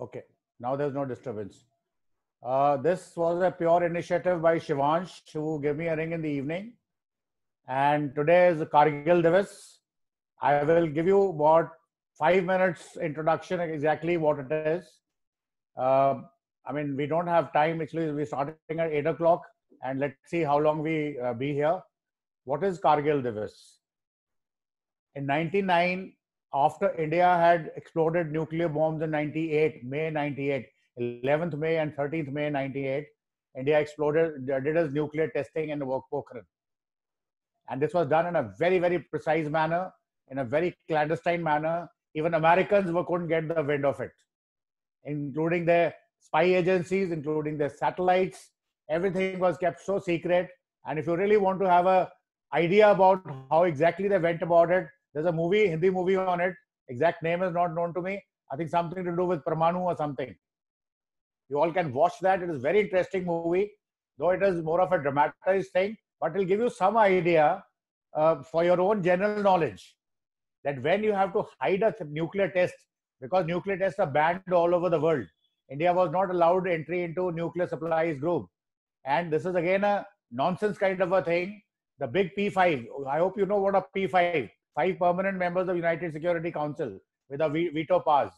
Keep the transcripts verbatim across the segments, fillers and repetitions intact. Okay, now there's no disturbance. Uh, this was a pure initiative by Shivansh, who gave me a ring in the evening. And today is Kargil Diwas. I will give you about five minutes introduction exactly what it is. Uh, I mean, we don't have time. Actually, we're starting at eight o'clock, and let's see how long we uh, be here. What is Kargil Diwas? In ninety-nine, after India had exploded nuclear bombs in ninety-eight, May ninety-eight, eleventh May and thirteenth May ninety-eight, India exploded, did its nuclear testing in Pokhran. And this was done in a very, very precise manner, in a very clandestine manner. Even Americans were, couldn't get the wind of it, including their spy agencies, including their satellites. Everything was kept so secret. And if you really want to have an idea about how exactly they went about it, there's a movie, Hindi movie on it. Exact name is not known to me. I think something to do with Pramanu or something. You all can watch that. It is a very interesting movie, though it is more of a dramatized thing. But it will give you some idea uh, for your own general knowledge that when you have to hide a nuclear test, because nuclear tests are banned all over the world. India was not allowed entry into nuclear supplies group. And this is again a nonsense kind of a thing. The big P five, I hope you know what a P five, five permanent members of United Security Council with a veto powers.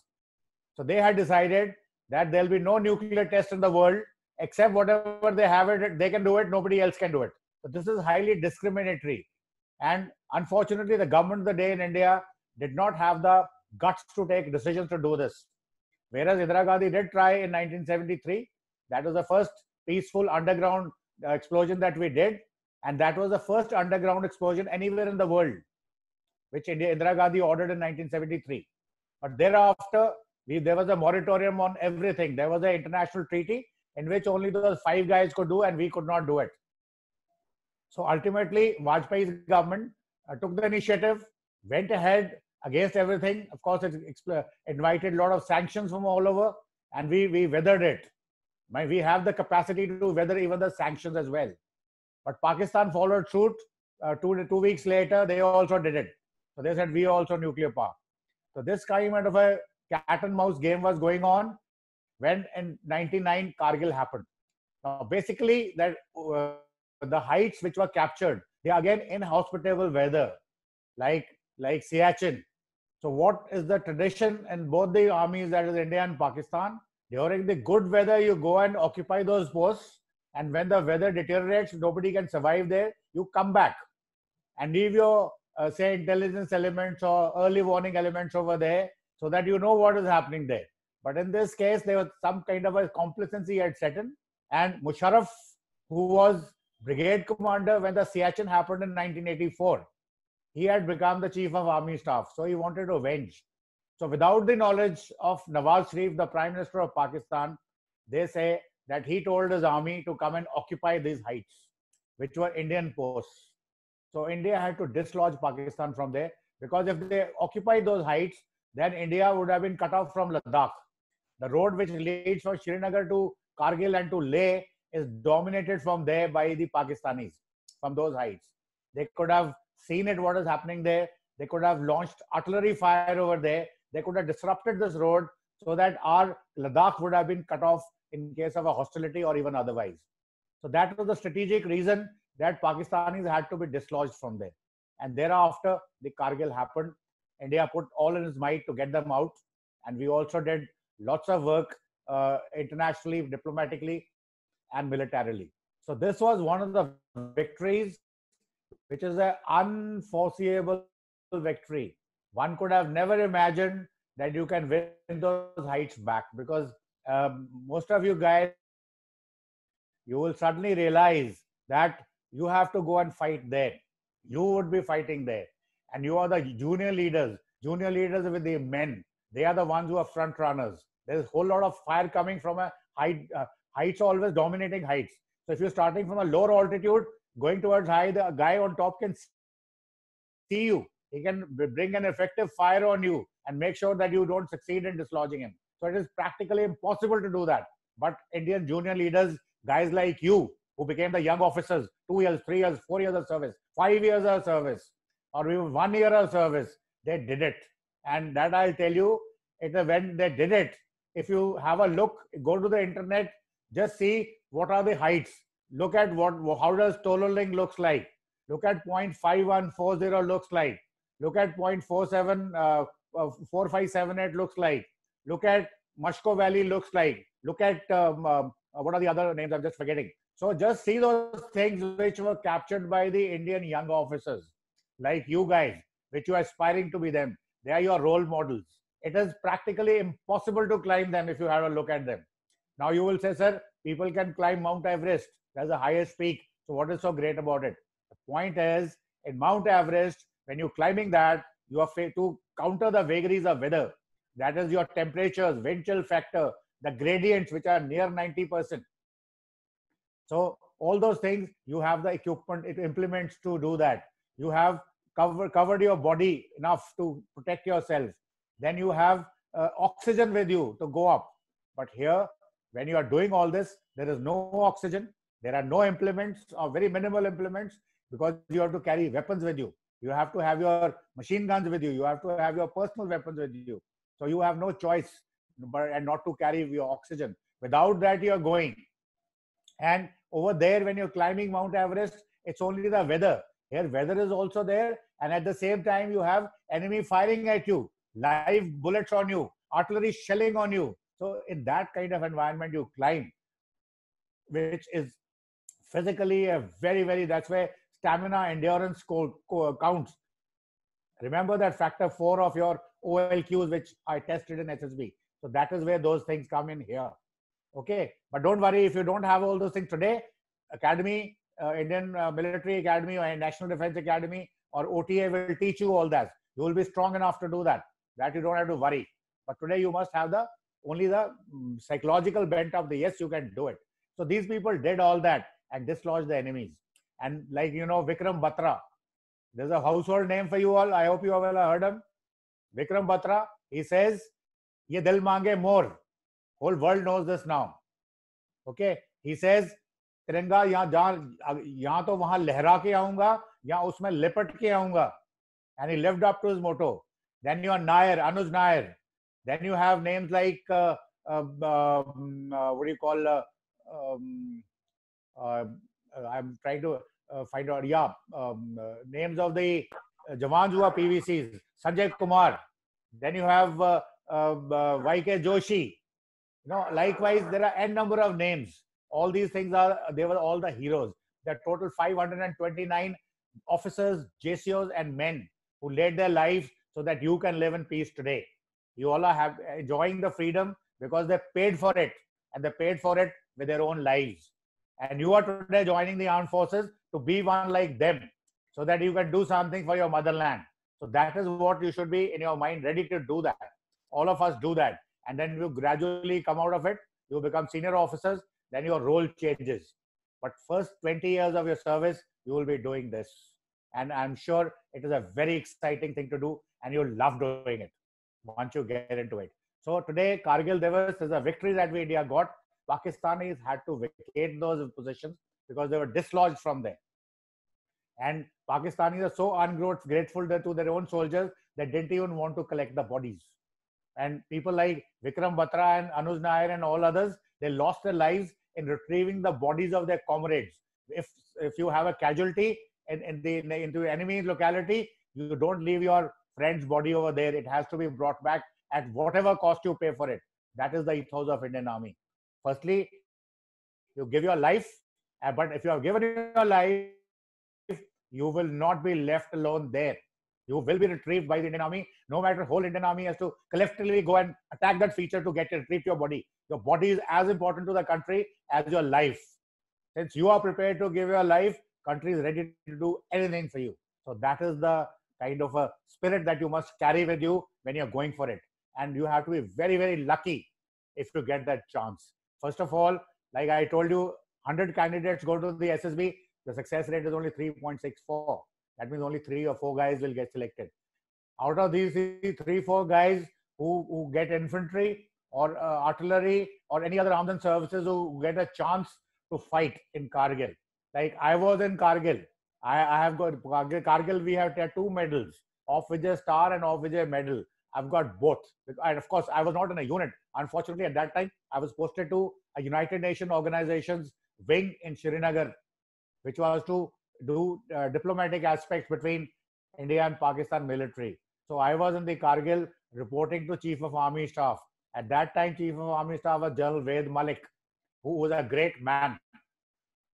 So they had decided that there will be no nuclear test in the world, except whatever they have it, they can do it, nobody else can do it. So this is highly discriminatory. And unfortunately, the government of the day in India did not have the guts to take decisions to do this. Whereas Indira Gandhi did try in nineteen seventy-three. That was the first peaceful underground explosion that we did. And that was the first underground explosion anywhere in the world, which India, Indira Gandhi ordered in nineteen seventy-three. But thereafter, we, there was a moratorium on everything. There was an international treaty in which only those five guys could do and we could not do it. So ultimately, Vajpayee's government uh, took the initiative, went ahead against everything. Of course, it invited a lot of sanctions from all over, and we, we weathered it. We have the capacity to weather even the sanctions as well. But Pakistan followed suit. Uh, two, two weeks later, they also did it. So they said, we also nuclear power. So this kind of a cat and mouse game was going on when in ninety-nine Kargil happened. Now, basically, that uh, the heights which were captured, they are again inhospitable weather, like, like Siachen. So what is the tradition in both the armies, that is India and Pakistan? During the good weather, you go and occupy those posts. And when the weather deteriorates, nobody can survive there, you come back and leave your, uh, say, intelligence elements or early warning elements over there so that you know what is happening there. But in this case, there was some kind of a complacency had set in. And Musharraf, who was brigade commander when the Siachen happened in nineteen eighty-four, he had become the chief of army staff. So he wanted revenge. So without the knowledge of Nawaz Sharif, the prime minister of Pakistan, they say that he told his army to come and occupy these heights, which were Indian posts. So India had to dislodge Pakistan from there, because if they occupied those heights, then India would have been cut off from Ladakh. The road which leads from Srinagar to Kargil and to Leh is dominated from there by the Pakistanis, from those heights. They could have seen it, what is happening there. They could have launched artillery fire over there. They could have disrupted this road so that our Ladakh would have been cut off in case of a hostility or even otherwise. So that was the strategic reason that Pakistanis had to be dislodged from there. And thereafter, the Kargil happened. India put all in its might to get them out. And we also did lots of work uh, internationally, diplomatically, and militarily. So this was one of the victories, which is an unforeseeable victory. One could have never imagined that you can win those heights back, because Um, most of you guys, you will suddenly realize that you have to go and fight there. You would be fighting there. And you are the junior leaders. Junior leaders with the men. They are the ones who are front runners. There is a whole lot of fire coming from a height. Uh, heights always dominating heights. So if you're starting from a lower altitude, going towards high, the guy on top can see you. He can bring an effective fire on you and make sure that you don't succeed in dislodging him. So it is practically impossible to do that. But Indian junior leaders, guys like you, who became the young officers, two years, three years, four years of service, five years of service, or even one year of service, they did it. And that I'll tell you, it, when they did it, if you have a look, go to the internet, just see what are the heights. Look at what, how does Tololing looks like. Look at point five one four zero looks like. Look at point four seven, uh, uh, four five seven eight looks like. Look at Mushko Valley looks like. Look at um, uh, what are the other names? I'm just forgetting. So just see those things which were captured by the Indian young officers, like you guys, which you are aspiring to be them. They are your role models. It is practically impossible to climb them if you have a look at them. Now you will say, sir, people can climb Mount Everest. That's the highest peak. So what is so great about it? The point is, in Mount Everest, when you're climbing that, you are to counter the vagaries of weather. That is your temperatures, wind chill factor, the gradients which are near ninety percent. So all those things, you have the equipment, it implements to do that. You have cover, covered your body enough to protect yourself. Then you have uh, oxygen with you to go up. But here, when you are doing all this, there is no oxygen. There are no implements or very minimal implements because you have to carry weapons with you. You have to have your machine guns with you. You have to have your personal weapons with you. So you have no choice but and not to carry your oxygen. Without that, you are going. And over there, when you're climbing Mount Everest, it's only the weather. Here, weather is also there. And at the same time, you have enemy firing at you, live bullets on you, artillery shelling on you. So in that kind of environment, you climb, which is physically a very, very, that's where stamina, endurance counts. Remember that factor four of your O L Qs, which I tested in S S B. So that is where those things come in here. Okay, but don't worry if you don't have all those things today. Academy, uh, Indian uh, Military Academy or National Defense Academy or O T A will teach you all that. You will be strong enough to do that. That you don't have to worry. But today you must have the only the um, psychological bent of the yes, you can do it. So these people did all that and dislodged the enemies. And like, you know, Vikram Batra. There's a household name for you all. I hope you all have heard him. Vikram Batra, he says, Ye dil mange more. Whole world knows this now. Okay. He says, Tiranga yahan to wahan lehra ke aaunga, yahan usme lipat ke aaunga. And he lived up to his motto. Then you are Nair, Anuj Nair. Then you have names like, uh, uh, um, uh, what do you call, uh, um, uh, I'm trying to uh, find out, yeah, um, uh, names of the uh, Jamanjua P V Cs, Sanjay Kumar. Then you have uh, uh, uh, Y K Joshi. You know, likewise, there are n number of names. All these things are, they were all the heroes. The total five hundred twenty-nine officers, J C Os and men who laid their lives so that you can live in peace today. You all are have, enjoying the freedom because they paid for it, and they paid for it with their own lives. And you are today joining the armed forces to be one like them so that you can do something for your motherland. So that is what you should be in your mind, ready to do that. All of us do that. And then you gradually come out of it. You become senior officers. Then your role changes. But first twenty years of your service, you will be doing this. And I'm sure it is a very exciting thing to do. And you'll love doing it once you get into it. So today, Kargil Diwas is a victory that we India got. Pakistanis had to vacate those positions because they were dislodged from there. And Pakistanis are so ungrateful to their own soldiers that didn't even want to collect the bodies. And people like Vikram Batra and Anuj Nair and all others, they lost their lives in retrieving the bodies of their comrades. If, if you have a casualty in, in the, in the, into enemy locality, you don't leave your friend's body over there. It has to be brought back at whatever cost you pay for it. That is the ethos of Indian Army. Firstly, you give your life, but if you have given your life, you will not be left alone there. You will be retrieved by the Indian Army. No matter, whole Indian Army has to collectively go and attack that feature to get to retrieve your body. Your body is as important to the country as your life. Since you are prepared to give your life, country is ready to do anything for you. So that is the kind of a spirit that you must carry with you when you're going for it. And you have to be very, very lucky if you get that chance. First of all, like I told you, one hundred candidates go to the S S B. The success rate is only three point six four. That means only three or four guys will get selected. Out of these three, four guys who, who get infantry or uh, artillery or any other arms and services who get a chance to fight in Kargil. Like I was in Kargil. I, I have got Kargil, Kargil, we have two medals, off with a star and off with a medal. I've got both. And of course, I was not in a unit. Unfortunately, at that time, I was posted to a United Nations organization's wing in Srinagar, which was to do uh, diplomatic aspects between India and Pakistan military. So I was in the Kargil reporting to Chief of Army Staff. At that time, Chief of Army Staff was General Ved Malik, who was a great man.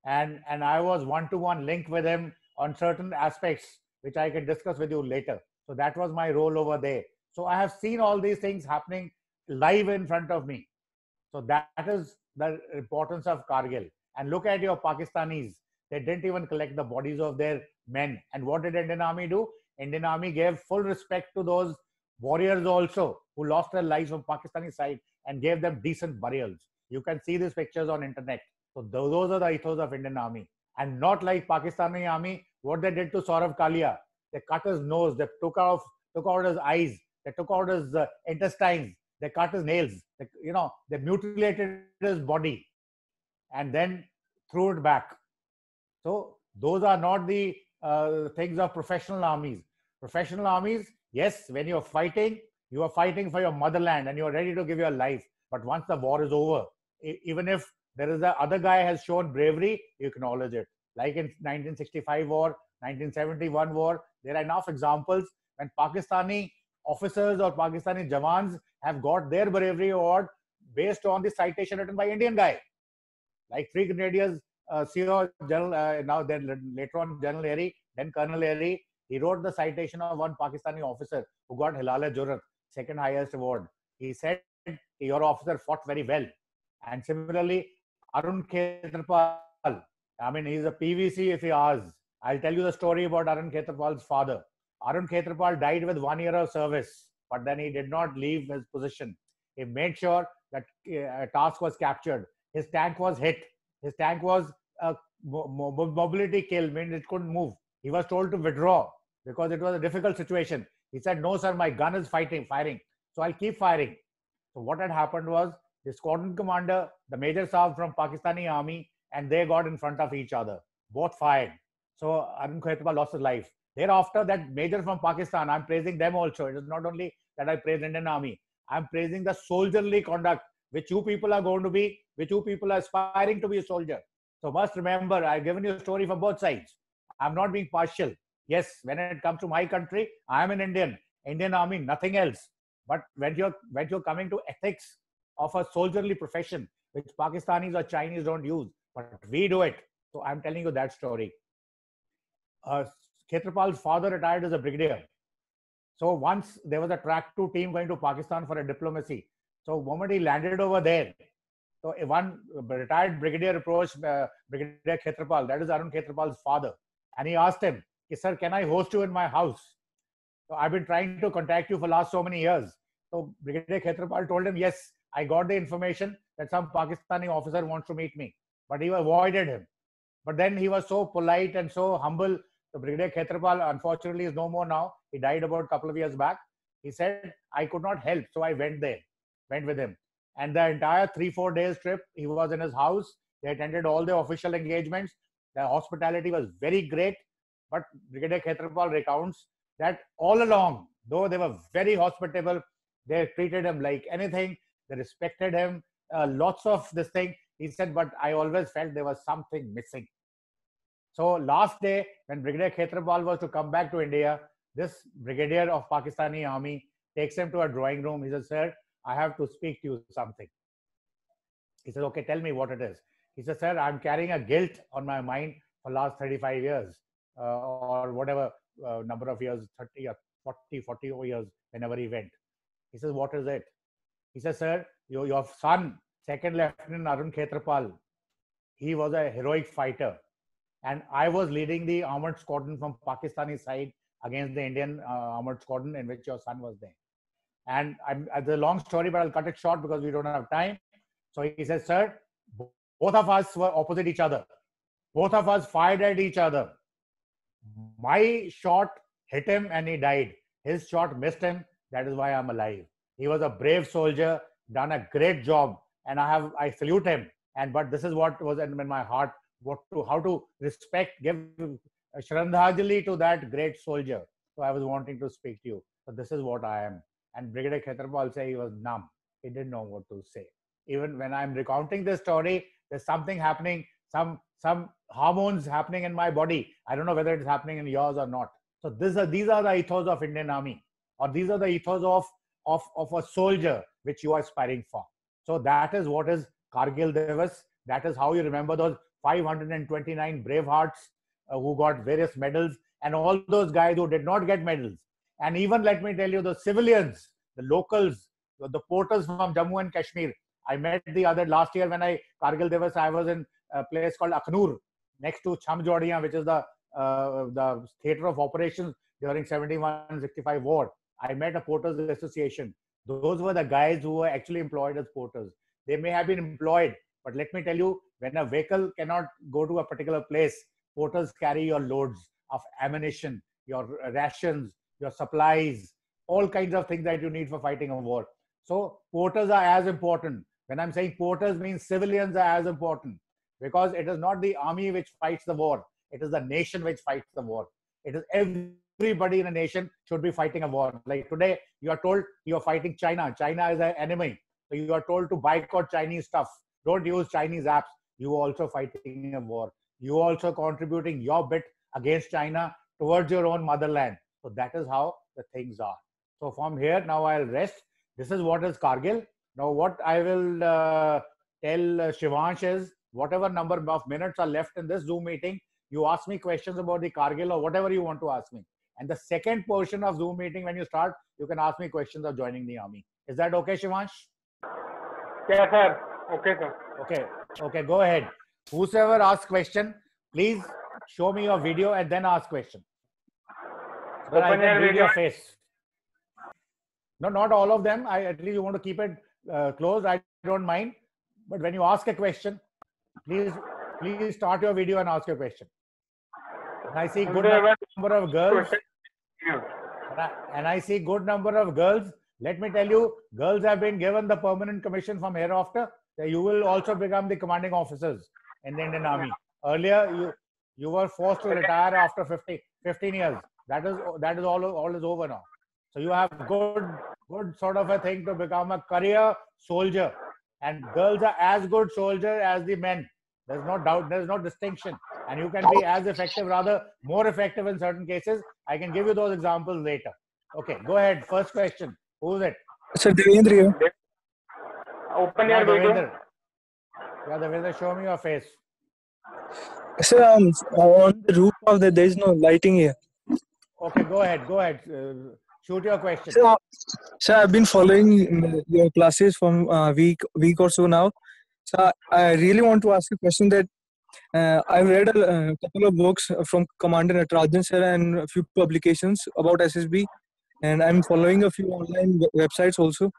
And, and I was one-to-one linked with him on certain aspects, which I can discuss with you later. So that was my role over there. So I have seen all these things happening live in front of me. So that, that is the importance of Kargil. And look at your Pakistanis. They didn't even collect the bodies of their men. And what did Indian Army do? Indian Army gave full respect to those warriors also who lost their lives on Pakistani side and gave them decent burials. You can see these pictures on internet. So those are the ethos of Indian Army. And not like Pakistani Army, what they did to Saurav Kalia. They cut his nose, they took out, took out his eyes, they took out his uh, intestines, they cut his nails, they, you know, they mutilated his body and then threw it back. So those are not the uh, things of professional armies. Professional armies, yes, when you're fighting, you are fighting for your motherland and you're ready to give your life. But once the war is over, even if there is the other guy has shown bravery, you acknowledge it. Like in nineteen sixty-five war, nineteen seventy-one war, there are enough examples when Pakistani officers or Pakistani jawans have got their bravery award based on the citation written by Indian guy. Like three grenadiers, uh, C O General, uh, now then later on General Airy, then Colonel Airy, he wrote the citation of one Pakistani officer who got Hilal-e-Jurat, second highest award. He said, your officer fought very well. And similarly, Arun Khetarpal, I mean, he's a P V C if he asks. I'll tell you the story about Arun Khetarpal's father. Arun Khetarpal died with one year of service, but then he did not leave his position. He made sure that a task was captured. His tank was hit. His tank was a mobility kill, meaning it couldn't move. He was told to withdraw because it was a difficult situation. He said, no, sir, my gun is fighting, firing. So I'll keep firing. So what had happened was the squadron commander, the major saab from Pakistani army, and they got in front of each other. Both fired. So Arun Khetarpal lost his life. Thereafter, that major from Pakistan, I'm praising them also. It is not only that I praise Indian Army. I'm praising the soldierly conduct, which you people are going to be, which you people are aspiring to be a soldier. So must remember, I've given you a story from both sides. I'm not being partial. Yes, when it comes to my country, I'm an Indian. Indian Army, nothing else. But when you're, when you're coming to ethics of a soldierly profession, which Pakistanis or Chinese don't use, but we do it. So I'm telling you that story. Uh, Khetarpal's father retired as a brigadier. So once there was a track two team going to Pakistan for a diplomacy. So the moment he landed over there, so one retired brigadier approached uh, Brigadier Khetarpal, that is Arun Khetarpal's father. And he asked him, sir, can I host you in my house? So I've been trying to contact you for last so many years. So Brigadier Khetarpal told him, yes, I got the information that some Pakistani officer wants to meet me. But he avoided him. But then he was so polite and so humble. So Brigadier Khetarpal, unfortunately, is no more now. He died about a couple of years back. He said, I could not help. So I went there, went with him. And the entire three, four days trip, he was in his house. They attended all the official engagements. The hospitality was very great. But Brigadier Khetarpal recounts that all along, though they were very hospitable, they treated him like anything. They respected him. Uh, lots of this thing. He said, but I always felt there was something missing. So last day, when Brigadier Khetarpal was to come back to India, this brigadier of Pakistani army takes him to a drawing room. He says, sir, I have to speak to you something. He says, okay, tell me what it is. He says, sir, I'm carrying a guilt on my mind for last thirty-five years uh, or whatever uh, number of years, thirty or forty, forty years, whenever he went. He says, what is it? He says, sir, your, your son, Second Lieutenant Arun Khetarpal, he was a heroic fighter. And I was leading the armored squadron from Pakistani side against the Indian uh, armored squadron in which your son was there. And I'm, it's a long story, but I'll cut it short because we don't have time. So he says, sir, both of us were opposite each other. Both of us fired at each other. My shot hit him and he died. His shot missed him. That is why I'm alive. He was a brave soldier, done a great job, and I have I salute him. And but this is what was in my heart: what to how to respect, give Shraddhanjali to that great soldier. So I was wanting to speak to you. So this is what I am. and Brigadier Khetarpal said he was numb. He didn't know what to say. Even when I'm recounting this story, there's something happening, some some hormones happening in my body. I don't know whether it's happening in yours or not. So these are these are the ethos of Indian Army, or these are the ethos of of of a soldier which you are aspiring for. So that is what is Kargil Diwas. That is how you remember those five hundred twenty-nine brave hearts uh, who got various medals, and all those guys who did not get medals. And even let me tell you, the civilians, the locals, the porters from Jammu and Kashmir. I met the other last year when I Kargil Diwas. I was in a place called Akhnur, next to Chhamjodya, which is the uh, the theater of operations during seventy-one sixty-five war. I met a porters association. Those were the guys who were actually employed as porters. They may have been employed, but let me tell you, when a vehicle cannot go to a particular place, porters carry your loads of ammunition, your rations, your supplies, all kinds of things that you need for fighting a war. So porters are as important. When I'm saying porters, means civilians are as important, because it is not the army which fights the war. It is the nation which fights the war. It is everybody in a nation should be fighting a war. Like today, you are told you are fighting China. China is an enemy. So you are told to boycott Chinese stuff. Don't use Chinese apps. You are also fighting a war. You are also contributing your bit against China towards your own motherland. So that is how the things are. So from here, now I'll rest. This is what is Kargil. Now what I will uh, tell Shivansh is, whatever number of minutes are left in this Zoom meeting, you ask me questions about the Kargil or whatever you want to ask me. And the second portion of Zoom meeting, when you start, you can ask me questions of joining the army. Is that okay, Shivansh? Yeah, sir. Okay, sir. Okay. Okay, go ahead. Whosoever asks question, please show me your video and then ask question. But I can read your face. No, not all of them. I at least you want to keep it uh, closed. I don't mind. But when you ask a question, please, please start your video and ask your question. And I see good number of girls. And I see good number of girls. Let me tell you, girls have been given the permanent commission from hereafter. You will also become the commanding officers in the Indian Army. Earlier, you you were forced to retire after fifteen years. That is that is all all is over now. So you have good good sort of a thing to become a career soldier, and girls are as good soldiers as the men. There's no doubt. There's no distinction, and you can be as effective, rather more effective in certain cases. I can give you those examples later. Okay, go ahead. First question. Who is it? Sir, Devendra. Open your video. Yeah, Devendra, show me your face. Sir, um, on the roof of the, there is no lighting here. Okay, go ahead. Go ahead. Uh, shoot your question. Sir, sir, I've been following your classes from uh, week week or so now. So I really want to ask a question that uh, I've read a uh, couple of books from Commander Trajan sir and a few publications about S S B, and I'm following a few online websites also.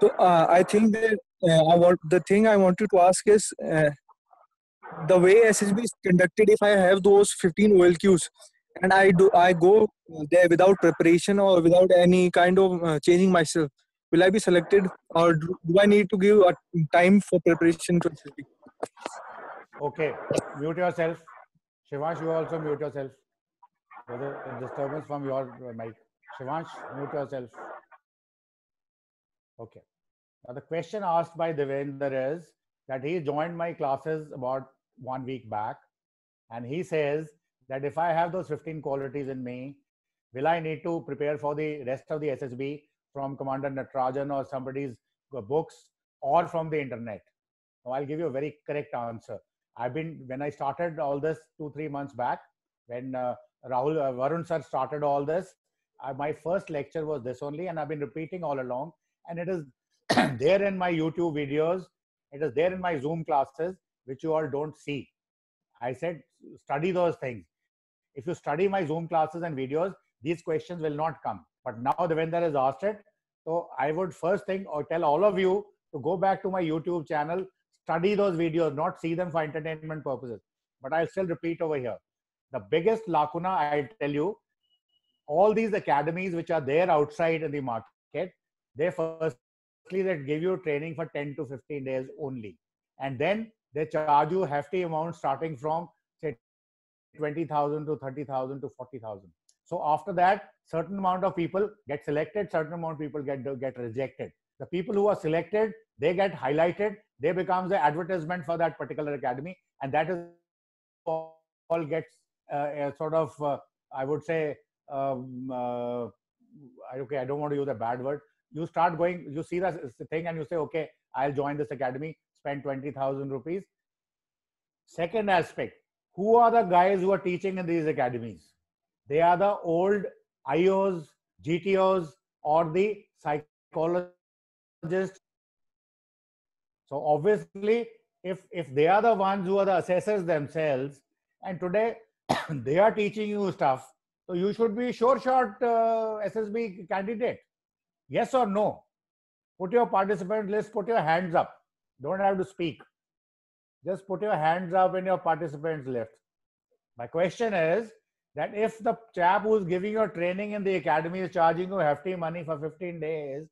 So uh, I think that uh, I want, the thing I wanted to ask is uh, the way S S B is conducted. If I have those fifteen O L Qs and I do I go there without preparation or without any kind of uh, changing myself, will I be selected, or do, do I need to give a time for preparation to S S B? Okay, mute yourself. Shivansh, you also mute yourself. There's a disturbance from your mic. Shivansh, mute yourself. Okay. Now the question asked by Devendra is that he joined my classes about one week back, and he says that if I have those fifteen qualities in me, will I need to prepare for the rest of the S S B from Commander Natarajan or somebody's books or from the internet? Now I'll give you a very correct answer. I've been, when I started all this two three months back, when uh, Rahul uh, Varun sir started all this, I, my first lecture was this only, and I've been repeating all along. And it is there in my YouTube videos. It is there in my Zoom classes, which you all don't see. I said, study those things. If you study my Zoom classes and videos, these questions will not come. But now Devendra has asked it. So I would first thing or tell all of you to go back to my YouTube channel, study those videos, not see them for entertainment purposes. But I'll still repeat over here. The biggest lacuna, I tell you, all these academies which are there outside in the market, they firstly they give you training for ten to fifteen days only. And then they charge you hefty amounts starting from say twenty thousand to thirty thousand to forty thousand. So after that, certain amount of people get selected, certain amount of people get get rejected. The people who are selected, they get highlighted, they becomes the advertisement for that particular academy, and that is all gets uh, a sort of uh, I would say um, uh, okay, I don't want to use a bad word. You start going, you see the thing and you say, okay, I'll join this academy, spend twenty thousand rupees. Second aspect, who are the guys who are teaching in these academies? They are the old I Os, G T Os, or the psychologists. So obviously, if if they are the ones who are the assessors themselves, and today they are teaching you stuff, so you should be sure shot uh, S S B candidate. Yes or no? Put your participant list. Put your hands up. Don't have to speak. Just put your hands up in your participants list. My question is that if the chap who's giving your training in the academy is charging you hefty money for fifteen days,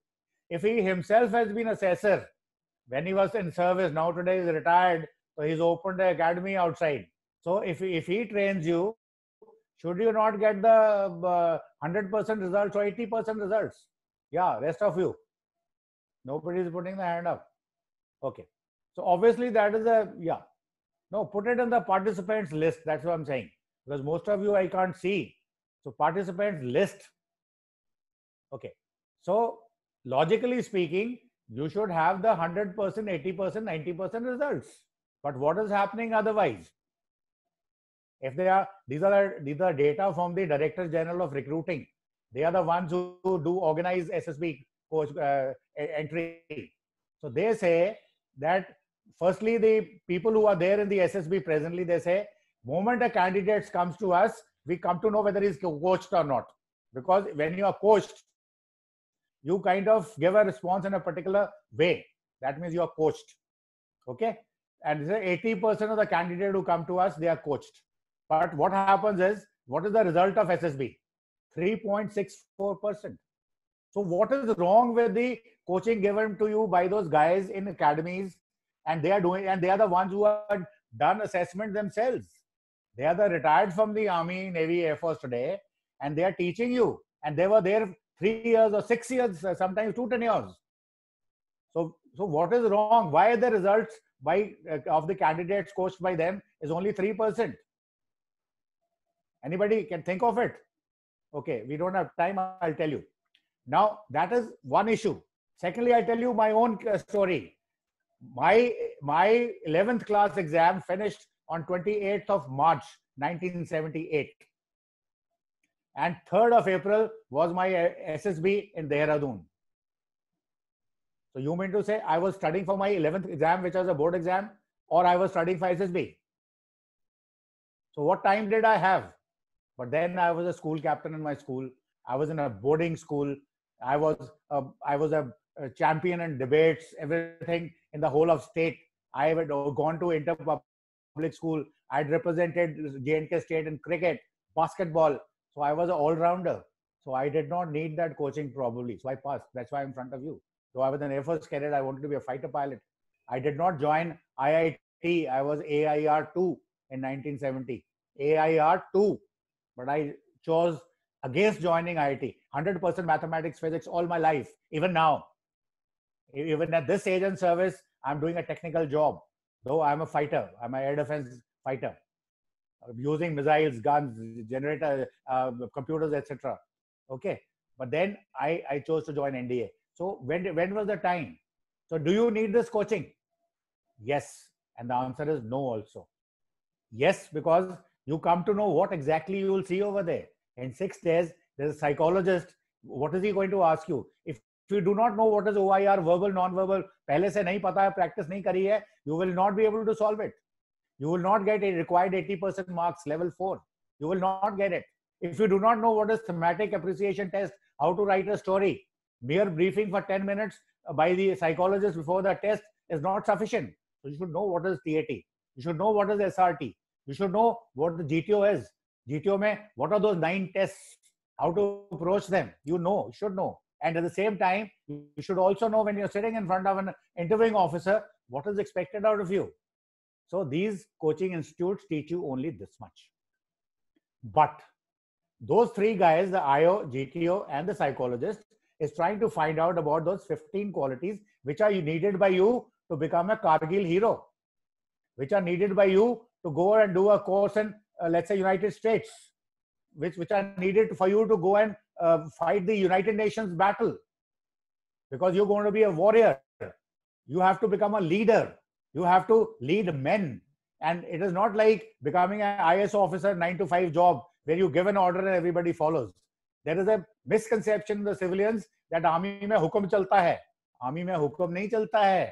if he himself has been assessor when he was in service, now today he's retired, so he's opened the academy outside. So if he, if he trains you, should you not get the one hundred percent results or eighty percent results? Yeah, rest of you. Nobody is putting the hand up. Okay. So obviously that is a, yeah. No, put it in the participants list. That's what I'm saying. Because most of you I can't see. So participants list. Okay. So logically speaking, you should have the one hundred percent, eighty percent, ninety percent results. But what is happening otherwise? If they are, these are, these are data from the Director General of Recruiting. They are the ones who do organize S S B coach, uh, entry. So they say that firstly, the people who are there in the S S B presently, they say, moment a candidate comes to us, we come to know whether he's coached or not. Because when you are coached, you kind of give a response in a particular way. That means you are coached. Okay? And eighty percent of the candidate who come to us, they are coached. But what happens is, what is the result of S S B? three point six four percent. So what is wrong with the coaching given to you by those guys in academies, and they are doing, and they are the ones who have done assessment themselves. They are the retired from the Army, Navy, Air Force today, and they are teaching you. And they were there three years or six years, sometimes two tenures. So, so what is wrong? Why are the results by uh, of the candidates coached by them is only three percent? Anybody can think of it? Okay, we don't have time, I'll tell you. Now, that is one issue. Secondly, I'll tell you my own story. My, my eleventh class exam finished on twenty-eighth of March nineteen seventy-eight. And third of April was my S S B in Dehradun. So you mean to say I was studying for my eleventh exam, which was a board exam, or I was studying for S S B? So what time did I have? But then I was a school captain in my school. I was in a boarding school. I was a, I was a, a champion in debates, everything in the whole of state. I had gone to inter-public school. I had represented J and K State in cricket, basketball. So I was an all-rounder. So I did not need that coaching probably. So I passed. That's why I'm in front of you. So I was an Air Force cadet. I wanted to be a fighter pilot. I did not join I I T. I was A I R two in nineteen seventy. A I R two. But I chose against joining I I T. one hundred percent mathematics, physics all my life. Even now, even at this age and service, I'm doing a technical job. Though I'm a fighter, I'm an air defense fighter, using missiles, guns, generator, uh, computers, et cetera. Okay, but then I I chose to join N D A. So when when was the time? So do you need this coaching? Yes, and the answer is no also. Yes, because you come to know what exactly you will see over there. In six days, there's a psychologist. What is he going to ask you? If you do not know what is O I R, verbal, non-verbal, pehle se nahi pata hai, practice nahi kari hai, you will not be able to solve it. You will not get a required eighty percent marks, level four. You will not get it. If you do not know what is thematic appreciation test, how to write a story, mere briefing for ten minutes by the psychologist before the test is not sufficient. So you should know what is T A T. You should know what is S R T. You should know what the G T O is. G T O mein, what are those nine tests? How to approach them? You know, you should know. And at the same time, you should also know when you're sitting in front of an interviewing officer, what is expected out of you. So these coaching institutes teach you only this much. But Those three guys, the I O, G T O, and the psychologist, is trying to find out about those fifteen qualities which are needed by you to become a Kargil hero, which are needed by you to go and do a course in, uh, let's say, United States, which which are needed for you to go and uh, fight the United Nations battle, because you're going to be a warrior. You have to become a leader. You have to lead men, and it is not like becoming an I A S officer, nine to five job where you give an order and everybody follows. There is a misconception in the civilians that army में हुक्म चलता है. Army में हुक्म नहीं चलता है.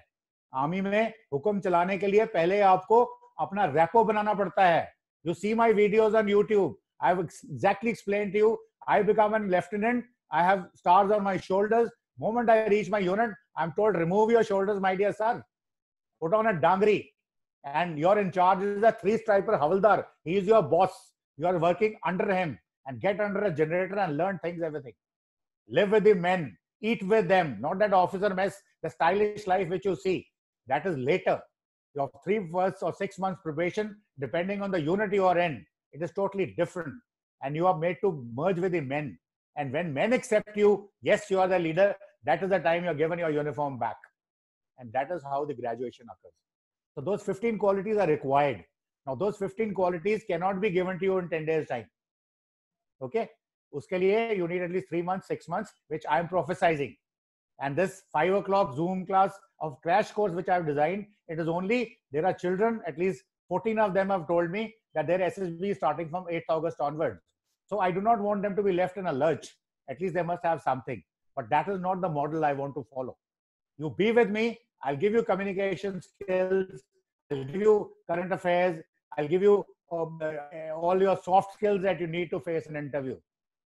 Army में हुक्म चलाने के लिए पहले आपको अपना रैपो बनाना पड़ता है. You see my videos on YouTube. I've exactly explained to you. I become a lieutenant. I have stars on my shoulders. Moment I reach my unit, I'm told remove your shoulders, my dear sir. Put on a dangri, and you're in charge is a three-striper havaldar. He is your boss. You are working under him, and get under a generator and learn things, everything. Live with the men, eat with them. Not that officer mess, the stylish life which you see. That is later. Your three months or six months preparation, depending on the unit you are in, it is totally different, and you are made to merge with the men. And when men accept you, yes, you are the leader. That is the time you are given your uniform back, and that is how the graduation occurs. So those fifteen qualities are required. Now those fifteen qualities cannot be given to you in ten days time. Okay? उसके लिए you need at least three months, six months, which I am prophesizing. And this five o'clock Zoom class of crash course which I have designed, it is only, there are children, at least fourteen of them have told me that their S S B is starting from eighth August onwards. So I do not want them to be left in a lurch. At least they must have something. But that is not the model I want to follow. You be with me. I'll give you communication skills. I'll give you current affairs. I'll give you um, uh, all your soft skills that you need to face an interview.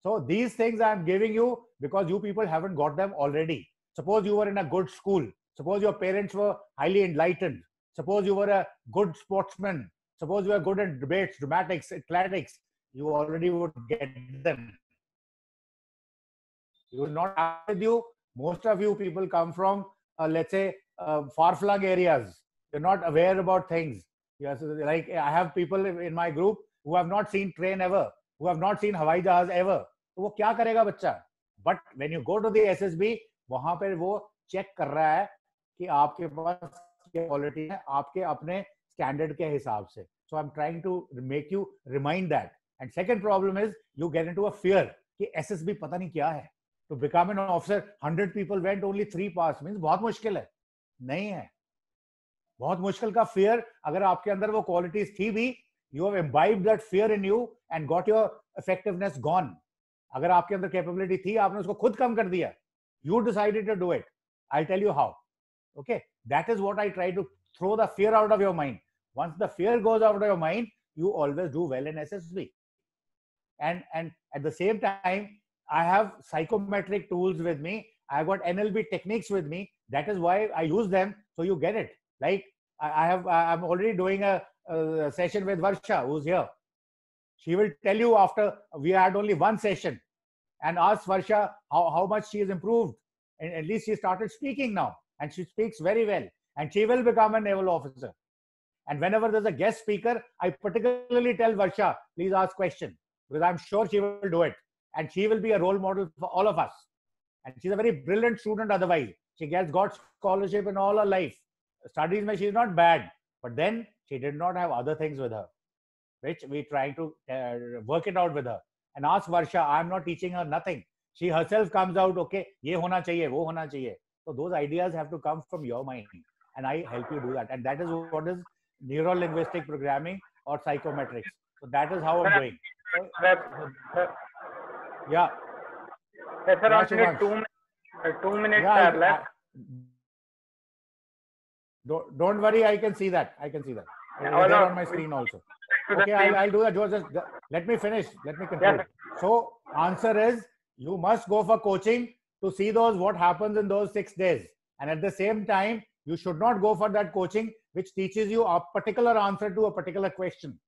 So these things I am giving you because you people haven't got them already. Suppose you were in a good school. Suppose your parents were highly enlightened. Suppose you were a good sportsman. Suppose you were good at debates, dramatics, athletics. You already would get them. You will not have with you. Most of you people come from, uh, let's say, uh, far-flung areas. You're not aware about things. Yes, like I have people in my group who have not seen train ever, who have not seen Hawaii Jahaz ever. तो वो क्या करेगा बच्चा? But when you go to the S S B, वहाँ पर वो check कर रहा है कि आपके पास क्या क्वालिटी है आपके अपने स्टैंडर्ड के हिसाब से. So I'm trying to make you remind that. And second problem is you get into a fear कि S S B पता नहीं क्या है. To become an officer, hundred people went, only three passed. Means बहुत मुश्किल है. नहीं है. बहुत मुश्किल का fear. अगर आपके अंदर वो qualities थी भी, you have imbibed that fear in you and got your effectiveness gone. अगर आपके अंदर capability थी, आपने उसको खुद कम कर दिया. You decided to do it. I'll tell you how. Okay, that is what I try to throw the fear out of your mind. Once the fear goes out of your mind, you always do well in S S B. And and at the same time, I have psychometric tools with me. I got N L P techniques with me. That is why I use them. So you get it. Like I have, I'm already doing a, a session with Varsha, who's here. She will tell you after we had only one session, and ask Varsha how how much she has improved. And at least she started speaking now, and she speaks very well. And she will become a naval officer. And whenever there's a guest speaker, I particularly tell Varsha, please ask question, because I'm sure she will do it. And she will be a role model for all of us. And she's a very brilliant student. Otherwise, she gets got scholarship in all her life. Studies में she is not bad, but then she did not have other things with her, which we trying to uh, work it out with her. And ask Varsha. I am not teaching her nothing. She herself comes out. Okay, ये होना चाहिए, वो होना चाहिए. So those ideas have to come from your mind, and I help you do that. And that is what is neuro-linguistic programming or psychometrics. So that is how I'm doing. So, yeah. Yes, sir, only two minutes. Two minutes yeah, are left. Don't don't worry. I can see that. I can see that. It's yeah, there on my screen also. Okay, I'll, I'll do that. Just let me finish. Let me conclude. Yeah. So answer is you must go for coaching to see those what happens in those six days, and at the same time you should not go for that coaching which teaches you a particular answer to a particular question.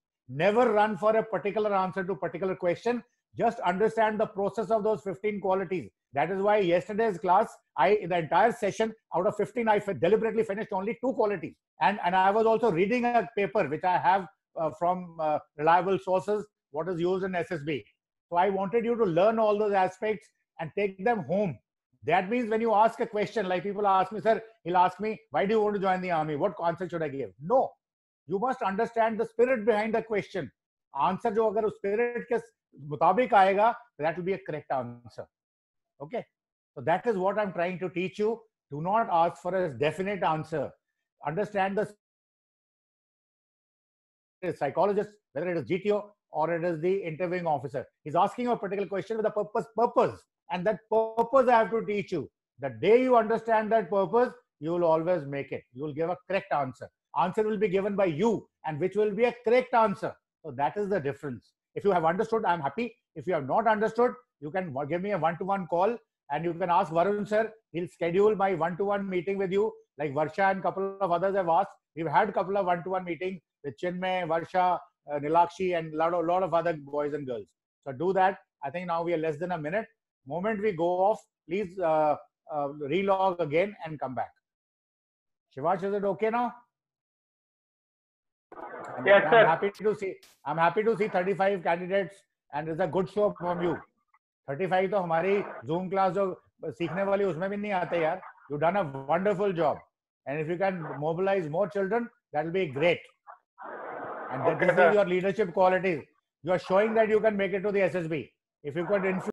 Never run for a particular answer to a particular question. Just understand the process of those fifteen qualities. That is why yesterday's class, I in the entire session out of fifteen, I deliberately finished only two qualities. And and I was also reading a paper which I have uh, from uh, reliable sources. What is used in S S B? So I wanted you to learn all those aspects and take them home. That means when you ask a question, like people ask me, sir, he'll ask me, why do you want to join the army? What answer should I give? No, you must understand the spirit behind the question. Answer जो अगर उस spirit के मुताबिक आएगा, that will be a correct answer. Okay, so that is what I'm trying to teach you. Do not ask for a definite answer. Understand the psychologist, whether it is G T O or it is the interviewing officer. He's asking you a particular question with a purpose, purpose, and that purpose I have to teach you. The day you understand that purpose, you will always make it. You will give a correct answer. Answer will be given by you, and which will be a correct answer. So that is the difference. If you have understood, I am happy. If you have not understood, you can give me a one-to-one call, and you can ask Varun sir. He'll schedule my one-to-one meeting with you, like Varsha and couple of others have asked. We've had couple of one-to-one meetings with Chinmay, Varsha, uh, Nilakshi, and lot of lot of other boys and girls. So do that. I think now we are less than a minute. Moment we go off, please uh, uh, relog again and come back. Shivansh, is it okay now? And yes, I'm sir. Happy to see. I'm happy to see thirty-five candidates, and it's a good show from you. thirty-five तो हमारी Zoom class जो सीखने वाली उसमें भी नहीं आते यार. You done a wonderful job, and if you can mobilize more children, that will be great. And that okay, is your leadership qualities. You are showing that you can make it to the S S B. If you could influence.